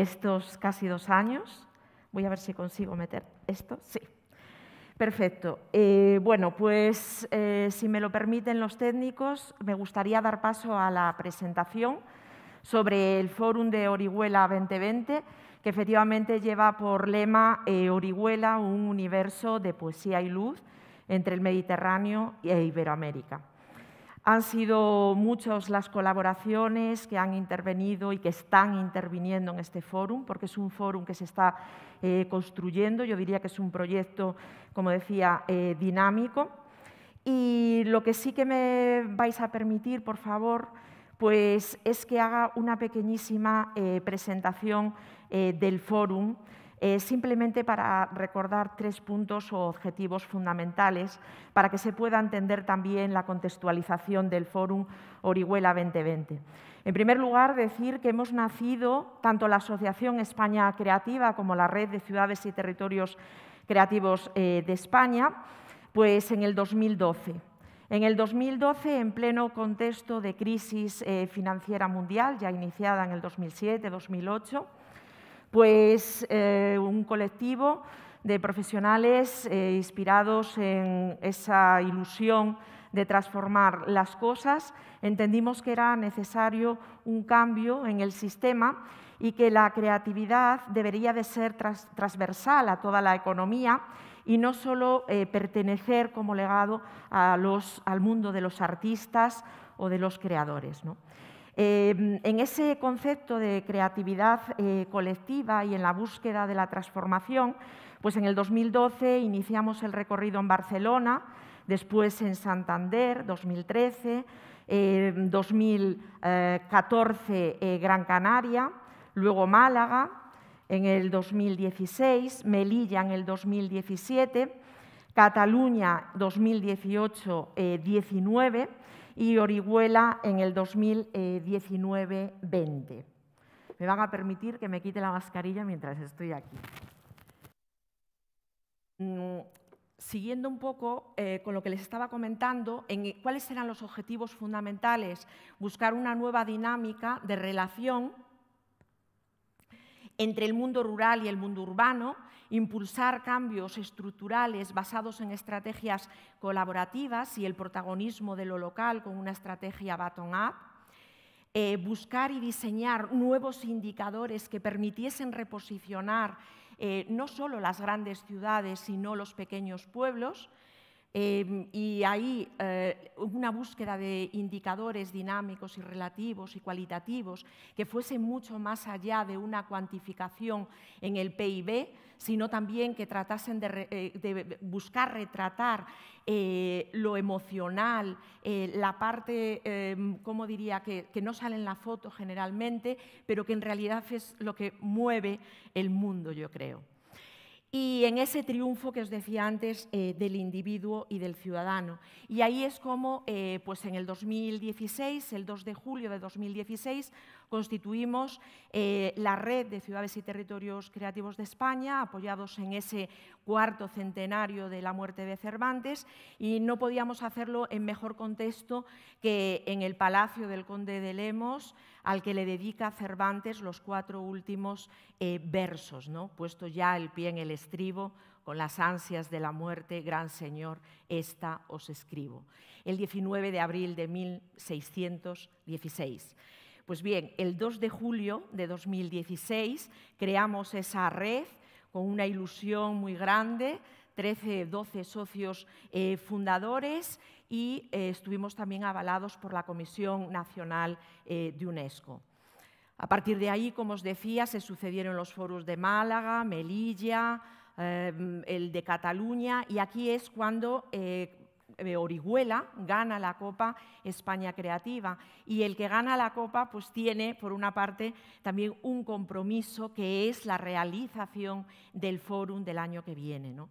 estos casi 2 años. Voy a ver si consigo meter esto. Sí. Perfecto. Bueno, pues si me lo permiten los técnicos, me gustaría dar paso a la presentación sobre el Fórum de Orihuela 2020, que efectivamente lleva por lema Orihuela, un universo de poesía y luz entre el Mediterráneo e Iberoamérica. Han sido muchas las colaboraciones que han intervenido y que están interviniendo en este fórum, porque es un fórum que se está construyendo. Yo diría que es un proyecto, como decía, dinámico. Y lo que sí que me vais a permitir, por favor, pues es que haga una pequeñísima presentación del fórum, simplemente para recordar 3 puntos o objetivos fundamentales para que se pueda entender también la contextualización del Fórum Orihuela 2020. En primer lugar, decir que hemos nacido, tanto la Asociación España Creativa como la Red de Ciudades y Territorios Creativos de España, pues en el 2012. En el 2012, en pleno contexto de crisis financiera mundial, ya iniciada en el 2007-2008, pues un colectivo de profesionales inspirados en esa ilusión de transformar las cosas, entendimos que era necesario un cambio en el sistema y que la creatividad debería de ser transversal a toda la economía y no solo pertenecer como legado a al mundo de los artistas o de los creadores, ¿no? En ese concepto de creatividad colectiva y en la búsqueda de la transformación, pues en el 2012 iniciamos el recorrido en Barcelona, después en Santander, 2013, 2014 Gran Canaria, luego Málaga, en el 2016, Melilla en el 2017, Cataluña 2018-19 y Orihuela en el 2019-20. Me van a permitir que me quite la mascarilla mientras estoy aquí. Siguiendo un poco con lo que les estaba comentando, en cuáles eran los objetivos fundamentales, buscar una nueva dinámica de relación entre el mundo rural y el mundo urbano, impulsar cambios estructurales basados en estrategias colaborativas y el protagonismo de lo local con una estrategia bottom-up, buscar y diseñar nuevos indicadores que permitiesen reposicionar no solo las grandes ciudades, sino los pequeños pueblos, y ahí una búsqueda de indicadores dinámicos y relativos y cualitativos que fuesen mucho más allá de una cuantificación en el PIB, sino también que tratasen de buscar retratar lo emocional, la parte, ¿cómo diría?, que no sale en la foto generalmente, pero que en realidad es lo que mueve el mundo, yo creo. Y en ese triunfo que os decía antes del individuo y del ciudadano. Y ahí es como pues en el 2016, el 2 de julio de 2016, constituimos la Red de Ciudades y Territorios Creativos de España, apoyados en ese 4º centenario de la muerte de Cervantes, y no podíamos hacerlo en mejor contexto que en el Palacio del Conde de Lemos, al que le dedica Cervantes los 4 últimos versos, ¿no? Puesto ya el pie en el estribo, con las ansias de la muerte, gran señor, esta os escribo. El 19 de abril de 1616. Pues bien, el 2 de julio de 2016 creamos esa red con una ilusión muy grande, 12 socios fundadores, y estuvimos también avalados por la Comisión Nacional de UNESCO. A partir de ahí, como os decía, se sucedieron los foros de Málaga, Melilla, el de Cataluña, y aquí es cuando Orihuela gana la Copa España Creativa. Y el que gana la Copa pues tiene, por una parte, también un compromiso que es la realización del fórum del año que viene, ¿no?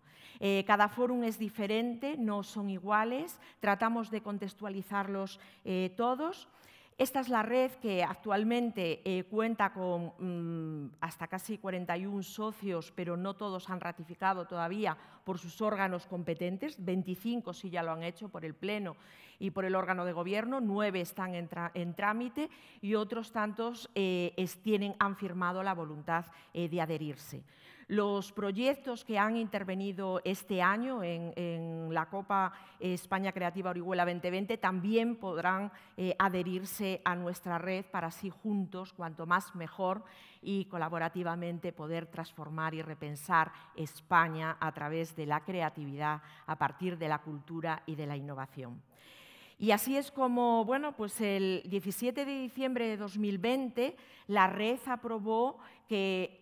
Cada fórum es diferente, no son iguales, tratamos de contextualizarlos todos. Esta es la red que actualmente cuenta con hasta casi 41 socios, pero no todos han ratificado todavía por sus órganos competentes, 25 sí ya lo han hecho por el Pleno y por el órgano de Gobierno, 9 están en trámite y otros tantos han firmado la voluntad de adherirse. Los proyectos que han intervenido este año en la Copa España Creativa Orihuela 2020 también podrán adherirse a nuestra red para así juntos, cuanto más mejor, y colaborativamente poder transformar y repensar España a través de la creatividad, a partir de la cultura y de la innovación. Y así es como, bueno, pues el 17 de diciembre de 2020 la red aprobó que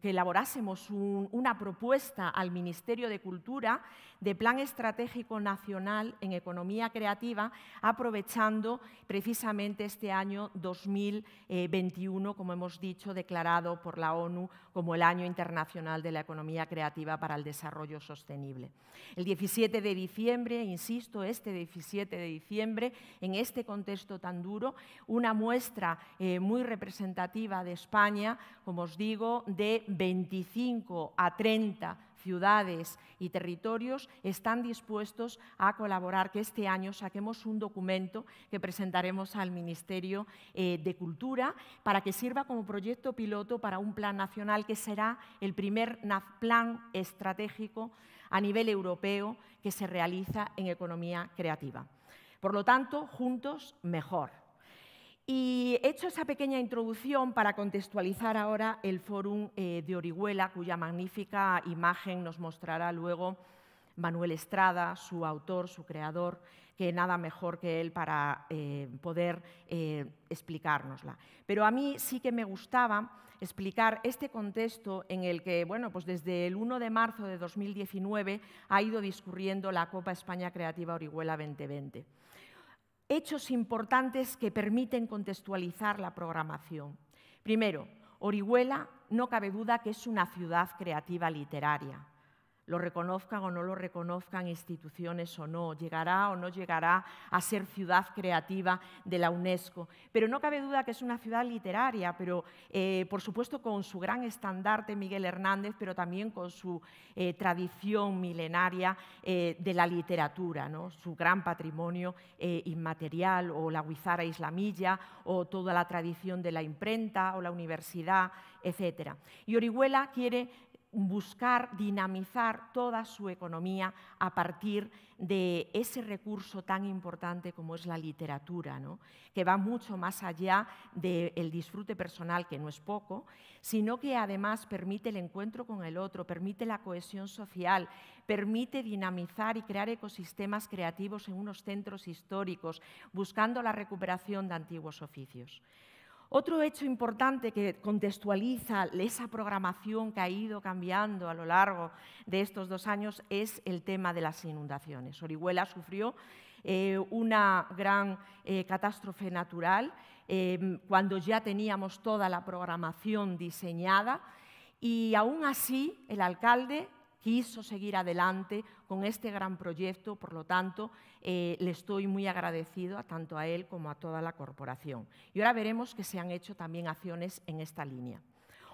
elaborásemos una propuesta al Ministerio de Cultura de Plan Estratégico Nacional en Economía Creativa, aprovechando precisamente este año 2021, como hemos dicho, declarado por la ONU como el Año Internacional de la Economía Creativa para el Desarrollo Sostenible. El 17 de diciembre, insisto, este 17 de diciembre, en este contexto tan duro, una muestra muy representativa de España, como os digo, de 25 a 30 ciudades y territorios están dispuestos a colaborar, que este año saquemos un documento que presentaremos al Ministerio de Cultura para que sirva como proyecto piloto para un plan nacional que será el primer plan estratégico a nivel europeo que se realiza en economía creativa. Por lo tanto, juntos mejor. Y he hecho esa pequeña introducción para contextualizar ahora el Fórum de Orihuela, cuya magnífica imagen nos mostrará luego Manuel Estrada, su autor, su creador, que nada mejor que él para poder explicárnosla. Pero a mí sí que me gustaba explicar este contexto en el que, bueno, pues desde el 1 de marzo de 2019 ha ido discurriendo la Copa España Creativa Orihuela 2020. Hechos importantes que permiten contextualizar la programación. Primero, Orihuela no cabe duda que es una ciudad creativa literaria. Lo reconozcan o no lo reconozcan instituciones o no, llegará o no llegará a ser ciudad creativa de la UNESCO. Pero no cabe duda que es una ciudad literaria, pero por supuesto con su gran estandarte Miguel Hernández, pero también con su tradición milenaria de la literatura, ¿no? Su gran patrimonio inmaterial, o la Guizara Islamilla, o toda la tradición de la imprenta, o la universidad, etc. Y Orihuela quiere buscar dinamizar toda su economía a partir de ese recurso tan importante como es la literatura, ¿no? Que va mucho más allá del disfrute personal, que no es poco, sino que además permite el encuentro con el otro, permite la cohesión social, permite dinamizar y crear ecosistemas creativos en unos centros históricos, buscando la recuperación de antiguos oficios. Otro hecho importante que contextualiza esa programación que ha ido cambiando a lo largo de estos 2 años es el tema de las inundaciones. Orihuela sufrió una gran catástrofe natural cuando ya teníamos toda la programación diseñada, y aún así el alcalde quiso seguir adelante con este gran proyecto. Por lo tanto, le estoy muy agradecido tanto a él como a toda la corporación. Y ahora veremos que se han hecho también acciones en esta línea.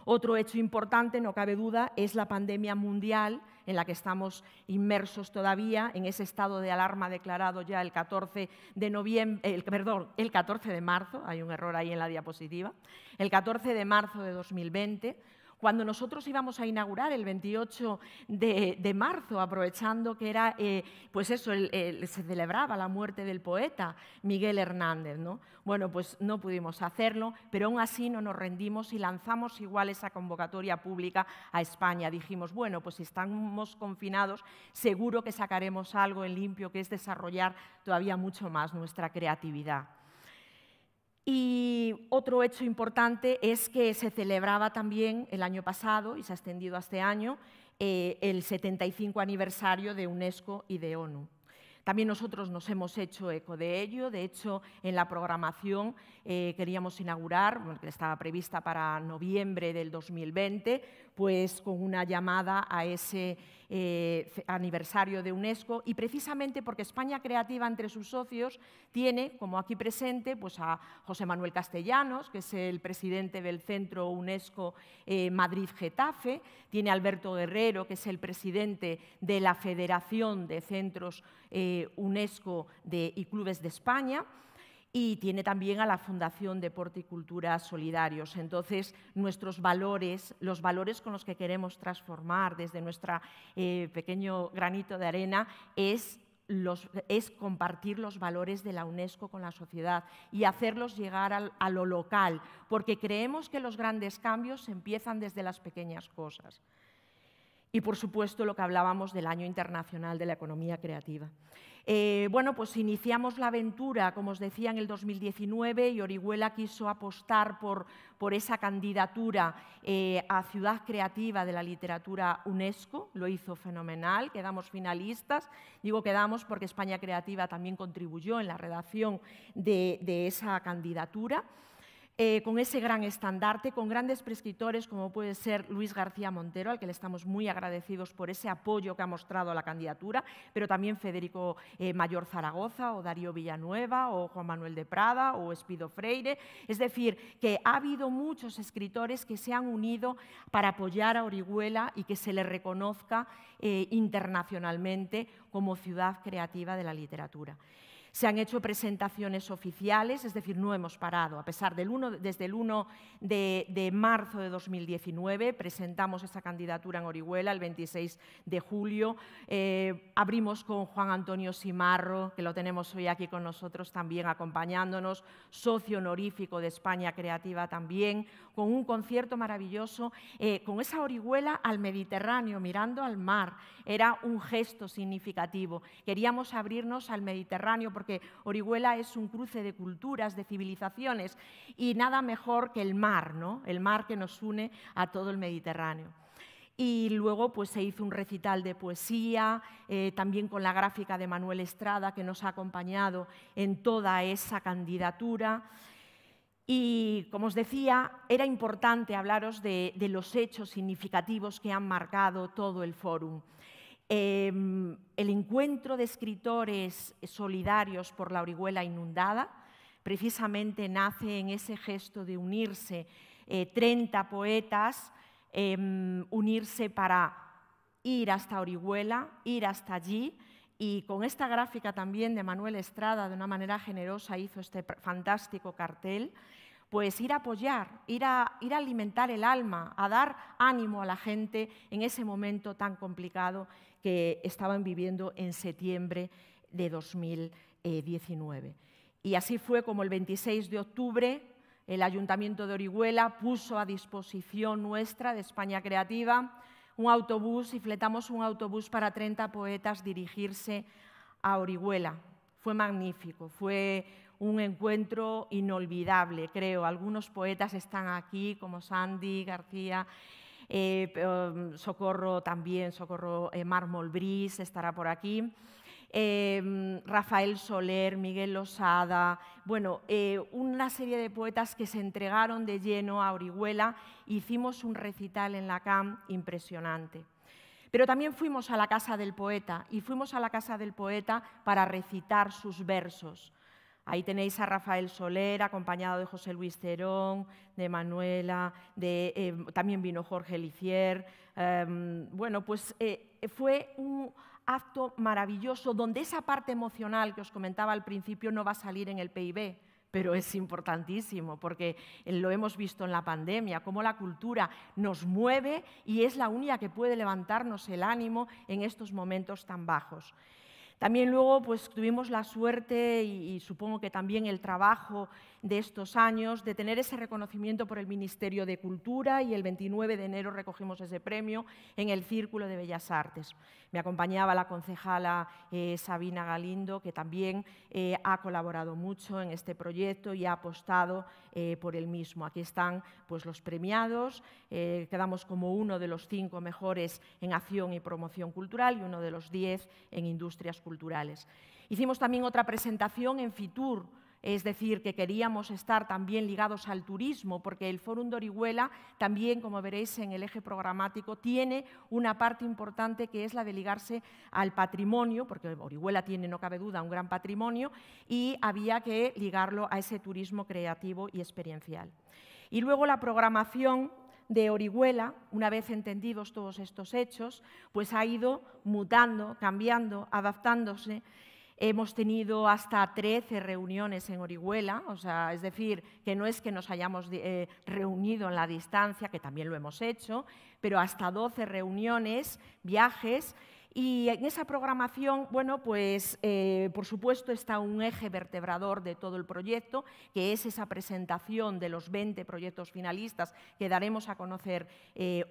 Otro hecho importante, no cabe duda, es la pandemia mundial en la que estamos inmersos todavía, en ese estado de alarma declarado ya el 14 de marzo, hay un error ahí en la diapositiva, el 14 de marzo de 2020, cuando nosotros íbamos a inaugurar el 28 de marzo, aprovechando que era, pues eso, se celebraba la muerte del poeta Miguel Hernández, ¿no? Bueno, pues no pudimos hacerlo, pero aún así no nos rendimos y lanzamos igual esa convocatoria pública a España. Dijimos, bueno, pues si estamos confinados, seguro que sacaremos algo en limpio, que es desarrollar todavía mucho más nuestra creatividad. Y otro hecho importante es que se celebraba también el año pasado, y se ha extendido a este año, el 75 aniversario de UNESCO y de ONU. También nosotros nos hemos hecho eco de ello. De hecho, en la programación queríamos inaugurar, bueno, que estaba prevista para noviembre del 2020, pues con una llamada a ese aniversario de UNESCO, y precisamente porque España Creativa entre sus socios tiene, como aquí presente, pues a José Manuel Castellanos, que es el presidente del Centro UNESCO Madrid-Getafe, tiene a Alberto Guerrero, que es el presidente de la Federación de Centros UNESCO y Clubes de España, y tiene también a la Fundación Deporte y Cultura Solidarios. Entonces, nuestros valores, los valores con los que queremos transformar desde nuestro pequeño granito de arena, es compartir los valores de la UNESCO con la sociedad y hacerlos llegar a lo local, porque creemos que los grandes cambios empiezan desde las pequeñas cosas. Y, por supuesto, lo que hablábamos del Año Internacional de la Economía Creativa. Bueno, pues iniciamos la aventura, como os decía, en el 2019, y Orihuela quiso apostar por esa candidatura a Ciudad Creativa de la Literatura UNESCO. Lo hizo fenomenal, quedamos finalistas. Digo quedamos porque España Creativa también contribuyó en la redacción de esa candidatura. Con ese gran estandarte, con grandes prescriptores como puede ser Luis García Montero, al que le estamos muy agradecidos por ese apoyo que ha mostrado a la candidatura, pero también Federico Mayor Zaragoza, o Darío Villanueva, o Juan Manuel de Prada, o Espido Freire. Es decir, que ha habido muchos escritores que se han unido para apoyar a Orihuela y que se le reconozca internacionalmente como ciudad creativa de la literatura. Se han hecho presentaciones oficiales, es decir, no hemos parado. A pesar desde el 1 de marzo de 2019, presentamos esa candidatura en Orihuela, el 26 de julio. Abrimos con Juan Antonio Simarro, que lo tenemos hoy aquí con nosotros también acompañándonos, socio honorífico de España Creativa también, con un concierto maravilloso, con esa Orihuela al Mediterráneo, mirando al mar. Era un gesto significativo. Queríamos abrirnos al Mediterráneo, porque Orihuela es un cruce de culturas, de civilizaciones, y nada mejor que el mar, ¿no? El mar que nos une a todo el Mediterráneo. Y luego pues, se hizo un recital de poesía, también con la gráfica de Manuel Estrada, que nos ha acompañado en toda esa candidatura. Y, como os decía, era importante hablaros de los hechos significativos que han marcado todo el fórum. El encuentro de escritores solidarios por la Orihuela inundada precisamente nace en ese gesto de unirse 30 poetas, unirse para ir hasta Orihuela, ir hasta allí, y con esta gráfica también de Manuel Estrada, de una manera generosa, hizo este fantástico cartel. Pues ir a apoyar, ir a alimentar el alma, a dar ánimo a la gente en ese momento tan complicado que estaban viviendo en septiembre de 2019. Y así fue como el 26 de octubre el Ayuntamiento de Orihuela puso a disposición nuestra, de España Creativa, un autobús, y fletamos un autobús para 30 poetas dirigirse a Orihuela. Fue magnífico, fue un encuentro inolvidable, creo. Algunos poetas están aquí, como Sandy García, Socorro también, Socorro Mármol Brís estará por aquí, Rafael Soler, Miguel Lozada, bueno, una serie de poetas que se entregaron de lleno a Orihuela. Hicimos un recital en la CAM impresionante. Pero también fuimos a la casa del poeta, y fuimos a la casa del poeta para recitar sus versos. Ahí tenéis a Rafael Soler, acompañado de José Luis Terón, de Manuela, también vino Jorge Licier. Bueno, pues fue un acto maravilloso, donde esa parte emocional que os comentaba al principio no va a salir en el PIB, pero es importantísimo, porque lo hemos visto en la pandemia, cómo la cultura nos mueve y es la única que puede levantarnos el ánimo en estos momentos tan bajos. También luego pues, tuvimos la suerte y supongo que también el trabajo de estos años de tener ese reconocimiento por el Ministerio de Cultura, y el 29 de enero recogimos ese premio en el Círculo de Bellas Artes. Me acompañaba la concejala Sabina Galindo, que también ha colaborado mucho en este proyecto y ha apostado por el mismo. Aquí están pues, los premiados, quedamos como uno de los 5 mejores en acción y promoción cultural y uno de los 10 en industrias culturales. culturales. Hicimos también otra presentación en Fitur, es decir, que queríamos estar también ligados al turismo, porque el Fórum de Orihuela también, como veréis en el eje programático, tiene una parte importante que es la de ligarse al patrimonio, porque Orihuela tiene, no cabe duda, un gran patrimonio, y había que ligarlo a ese turismo creativo y experiencial. Y luego la programación de Orihuela, una vez entendidos todos estos hechos, pues ha ido mutando, cambiando, adaptándose. Hemos tenido hasta 13 reuniones en Orihuela, o sea, es decir, que no es que nos hayamos reunido en la distancia, que también lo hemos hecho, pero hasta 12 reuniones, viajes. Y en esa programación, bueno, pues por supuesto está un eje vertebrador de todo el proyecto, que es esa presentación de los 20 proyectos finalistas que daremos a conocer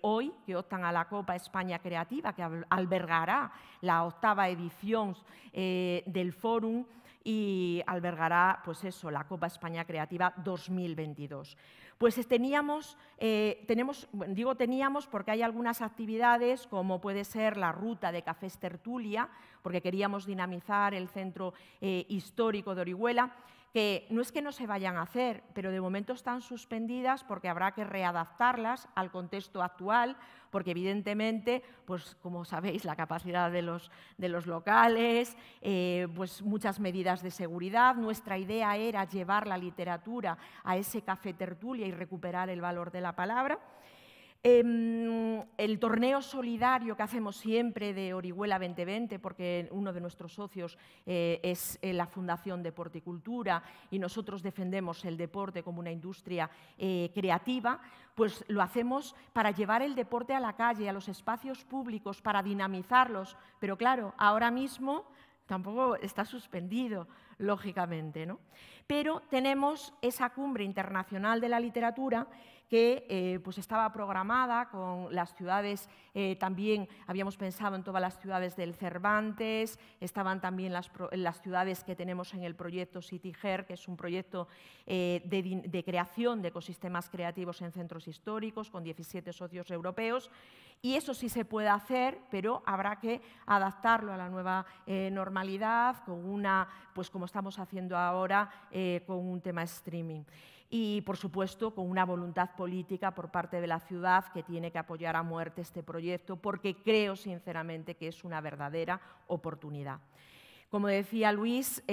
hoy, que optan a la Copa España Creativa, que albergará la 8ª edición del Fórum y albergará, pues eso, la Copa España Creativa 2022. Pues teníamos, porque hay algunas actividades, como puede ser la ruta de Cafés Tertulia, porque queríamos dinamizar el centro histórico de Orihuela, que no es que no se vayan a hacer, pero de momento están suspendidas porque habrá que readaptarlas al contexto actual, porque evidentemente, pues como sabéis, la capacidad de los locales, pues muchas medidas de seguridad. Nuestra idea era llevar la literatura a ese café tertulia y recuperar el valor de la palabra. El torneo solidario que hacemos siempre de Orihuela 2020, porque uno de nuestros socios es la Fundación Deporte y Cultura y nosotros defendemos el deporte como una industria creativa, pues lo hacemos para llevar el deporte a la calle, a los espacios públicos, para dinamizarlos. Pero claro, ahora mismo tampoco está suspendido, lógicamente, ¿no? Pero tenemos esa Cumbre Internacional de la Literatura que pues estaba programada con las ciudades, también habíamos pensado en todas las ciudades del Cervantes, estaban también las ciudades que tenemos en el proyecto CityGer, que es un proyecto de creación de ecosistemas creativos en centros históricos con 17 socios europeos, y eso sí se puede hacer, pero habrá que adaptarlo a la nueva normalidad, con una, pues como estamos haciendo ahora, con un tema streaming. Y, por supuesto, con una voluntad política por parte de la ciudad que tiene que apoyar a muerte este proyecto, porque creo, sinceramente, que es una verdadera oportunidad. Como decía Luis,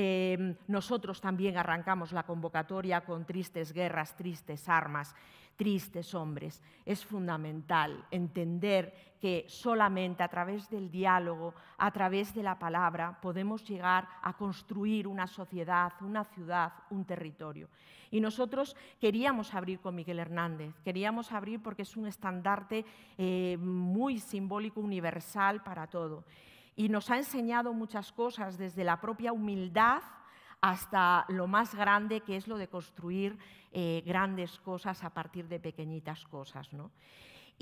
nosotros también arrancamos la convocatoria con tristes guerras, tristes armas, tristes hombres. Es fundamental entender que solamente a través del diálogo, a través de la palabra, podemos llegar a construir una sociedad, una ciudad, un territorio. Y nosotros queríamos abrir con Miguel Hernández, queríamos abrir porque es un estandarte muy simbólico, universal para todo. Y nos ha enseñado muchas cosas, desde la propia humildad hasta lo más grande, que es lo de construir grandes cosas a partir de pequeñitas cosas, ¿no?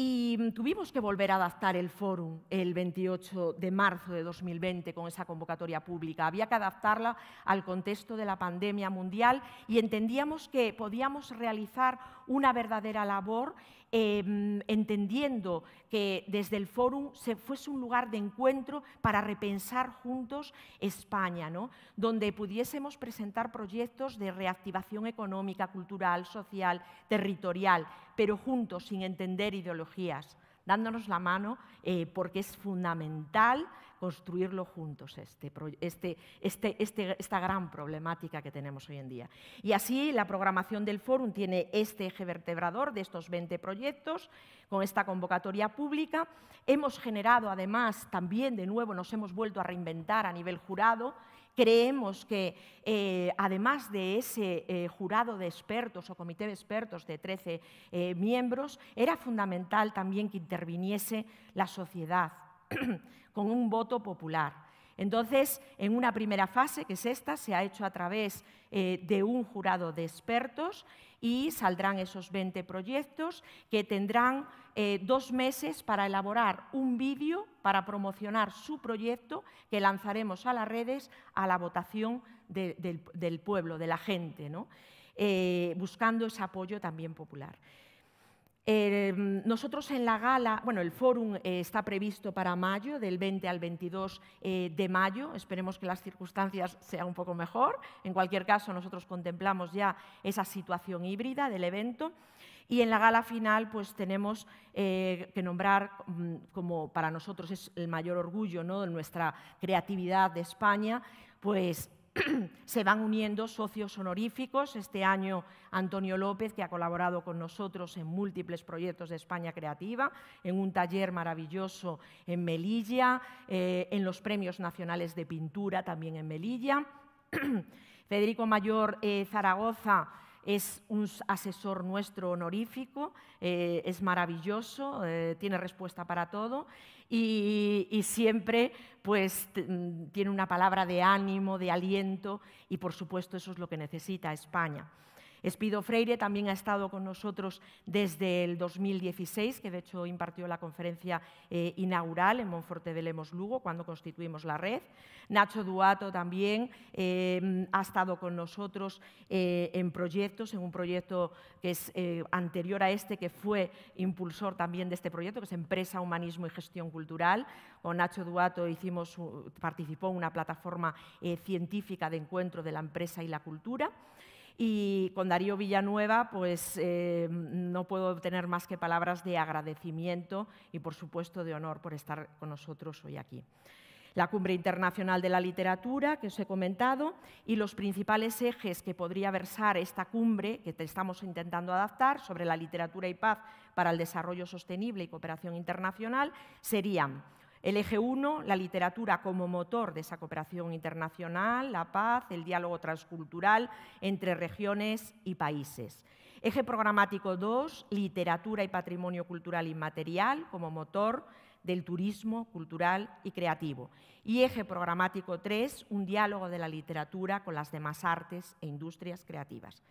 Y tuvimos que volver a adaptar el fórum el 28 de marzo de 2020 con esa convocatoria pública. Había que adaptarla al contexto de la pandemia mundial y entendíamos que podíamos realizar una verdadera labor entendiendo que desde el fórum se fuese un lugar de encuentro para repensar juntos España, ¿no? Donde pudiésemos presentar proyectos de reactivación económica, cultural, social, territorial, pero juntos, sin entender ideologías, dándonos la mano porque es fundamental construirlo juntos, esta gran problemática que tenemos hoy en día. Y así la programación del Fórum tiene este eje vertebrador de estos 20 proyectos, con esta convocatoria pública. Hemos generado, además, también de nuevo nos hemos vuelto a reinventar a nivel jurado. Creemos que, además de ese jurado de expertos o comité de expertos de 13 miembros, era fundamental también que interviniese la sociedad con un voto popular. Entonces, en una primera fase, que es esta, se ha hecho a través de un jurado de expertos y saldrán esos 20 proyectos que tendrán 2 meses para elaborar un vídeo para promocionar su proyecto que lanzaremos a las redes a la votación del pueblo, de la gente, ¿no? Buscando ese apoyo también popular. Nosotros en la gala, bueno, el fórum está previsto para mayo, del 20 al 22 de mayo. Esperemos que las circunstancias sean un poco mejor. En cualquier caso, nosotros contemplamos ya esa situación híbrida del evento. Y en la gala final, pues tenemos que nombrar, como para nosotros es el mayor orgullo, ¿no?, de nuestra creatividad de España, pues se van uniendo socios honoríficos. Este año, Antonio López, que ha colaborado con nosotros en múltiples proyectos de España Creativa, en un taller maravilloso en Melilla, en los premios nacionales de pintura también en Melilla. Federico Mayor Zaragoza es un asesor nuestro honorífico, es maravilloso, tiene respuesta para todo y siempre pues, tiene una palabra de ánimo, de aliento y, por supuesto, eso es lo que necesita España. Espido Freire también ha estado con nosotros desde el 2016, que de hecho impartió la conferencia inaugural en Monforte de Lemos, Lugo, cuando constituimos la red. Nacho Duato también ha estado con nosotros en proyectos, en un proyecto que es anterior a este, que fue impulsor también de este proyecto, que es Empresa, Humanismo y Gestión Cultural. Con Nacho Duato participó en una plataforma científica de encuentro de la empresa y la cultura. Y con Darío Villanueva, pues no puedo tener más que palabras de agradecimiento y, por supuesto, de honor por estar con nosotros hoy aquí. La Cumbre Internacional de la Literatura, que os he comentado, y los principales ejes que podría versar esta cumbre, que estamos intentando adaptar, sobre la literatura y paz para el desarrollo sostenible y cooperación internacional, serían el eje 1, la literatura como motor de esa cooperación internacional, la paz, el diálogo transcultural entre regiones y países. Eje programático 2, literatura y patrimonio cultural inmaterial como motor del turismo cultural y creativo. Y eje programático 3, un diálogo de la literatura con las demás artes e industrias creativas.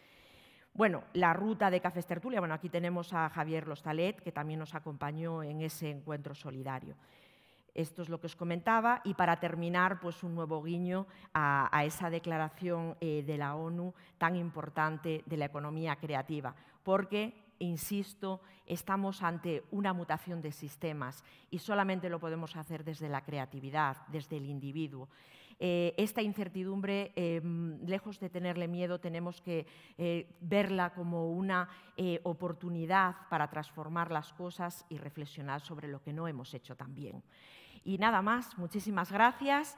Bueno, la ruta de Cafés Tertulia, bueno, aquí tenemos a Javier Lostalet, que también nos acompañó en ese encuentro solidario. Esto es lo que os comentaba y, para terminar, pues un nuevo guiño a esa declaración de la ONU tan importante de la economía creativa, porque, insisto, estamos ante una mutación de sistemas y solamente lo podemos hacer desde la creatividad, desde el individuo. Esta incertidumbre, lejos de tenerle miedo, tenemos que verla como una oportunidad para transformar las cosas y reflexionar sobre lo que no hemos hecho tan bien. Y nada más, muchísimas gracias.